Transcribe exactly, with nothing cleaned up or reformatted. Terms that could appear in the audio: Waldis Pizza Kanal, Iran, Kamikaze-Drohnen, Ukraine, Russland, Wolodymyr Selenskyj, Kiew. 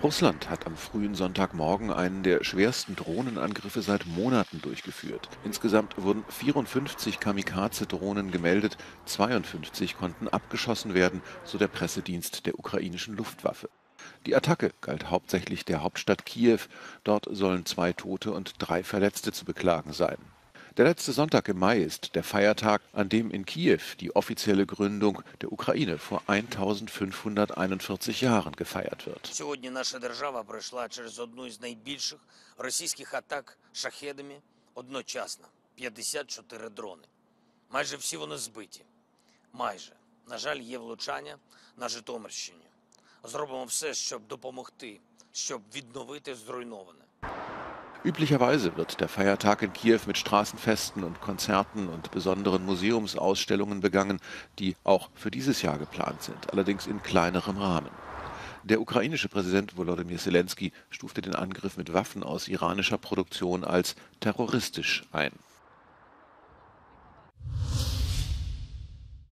Russland hat am frühen Sonntagmorgen einen der schwersten Drohnenangriffe seit Monaten durchgeführt. Insgesamt wurden vierundfünfzig Kamikaze-Drohnen gemeldet, zweiundfünfzig konnten abgeschossen werden, so der Pressedienst der ukrainischen Luftwaffe. Die Attacke galt hauptsächlich der Hauptstadt Kiew. Dort sollen zwei Tote und drei Verletzte zu beklagen sein. Der letzte Sonntag im Mai ist der Feiertag, an dem in Kiew die offizielle Gründung der Ukraine vor eintausendfünfhunderteinundvierzig Jahren gefeiert wird. Üblicherweise wird der Feiertag in Kiew mit Straßenfesten und Konzerten und besonderen Museumsausstellungen begangen, die auch für dieses Jahr geplant sind, allerdings in kleinerem Rahmen. Der ukrainische Präsident Wolodymyr Selenskyj stufte den Angriff mit Waffen aus iranischer Produktion als terroristisch ein.